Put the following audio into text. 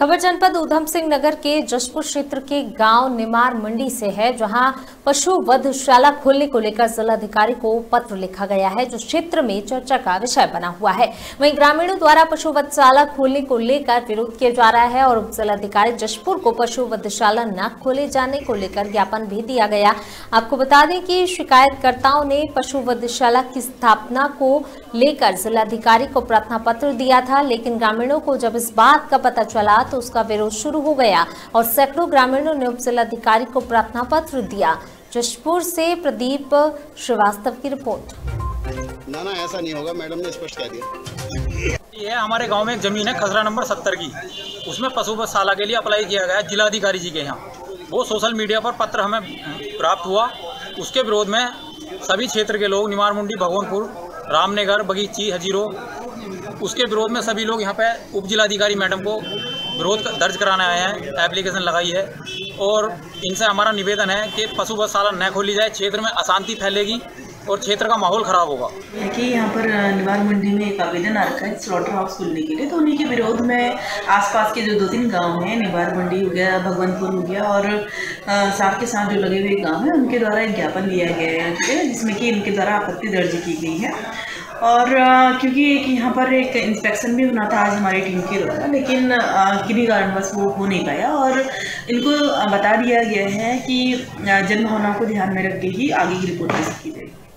खबर जनपद उधम सिंह नगर के जशपुर क्षेत्र के गांव निमार मंडी से है, जहां पशु वधशाला खोलने को लेकर जिलाधिकारी को पत्र लिखा गया है, जो क्षेत्र में चर्चा का विषय बना हुआ है। वहीं ग्रामीणों द्वारा पशु वधशाला खोलने को लेकर विरोध किया जा रहा है और उप जिलाधिकारी जशपुर को पशु वधशाला न खोले जाने को लेकर ज्ञापन भी दिया गया। आपको बता दें कि शिकायतकर्ताओं ने पशु वधशाला की स्थापना को लेकर जिलाधिकारी को प्रार्थना पत्र दिया था, लेकिन ग्रामीणों को जब इस बात का पता चला तो उसका विरोध शुरू हो गया और सैकड़ों ग्रामीणों ने उप जिलाधिकारी को प्रार्थना पत्र दिया। जशपुर से प्रदीप श्रीवास्तव की रिपोर्ट। ना ऐसा नहीं होगा, मैडम ने स्पष्ट कह दिया। ये हमारे गांव में एक जमीन है खसरा नंबर 70 की, उसमें पशु वधशाला के लिए अप्लाई किया गया जिलाधिकारी जी के यहाँ। वो सोशल मीडिया पर पत्र हमें प्राप्त हुआ, उसके विरोध में सभी क्षेत्र के लोग निमारमुंडी, भगवंतपुर, रामनगर, बगीची, हजीरो, उसके विरोध में सभी लोग यहाँ पे उप जिलाधिकारी मैडम को विरोध दर्ज कराने आए हैं, एप्लीकेशन लगाई है और इनसे हमारा निवेदन है कि पशु वधशाला न खोली जाए, क्षेत्र में अशांति फैलेगी और क्षेत्र का माहौल खराब होगा। देखिए, यहाँ पर निमार मंडी में एक आवेदन आ रखा है स्लॉटर हाउस खुलने के लिए, तो उन्हीं के विरोध में आसपास के जो 2-3 गांव हैं, निमार मंडी हो गया, भगवानपुर हो गया और साथ के साथ जो लगे हुए गांव हैं, उनके द्वारा एक ज्ञापन दिया गया है जिसमें कि इनके द्वारा आपत्ति दर्ज की गई है। और क्योंकि एक यहाँ पर एक इंस्पेक्शन भी होना था आज हमारी टीम के द्वारा, लेकिन किसी कारणवश वो हो नहीं पाया और इनको बता दिया गया है कि जनभावना को ध्यान में रख के ही आगे की रिपोर्ट दे सकी जाएगी।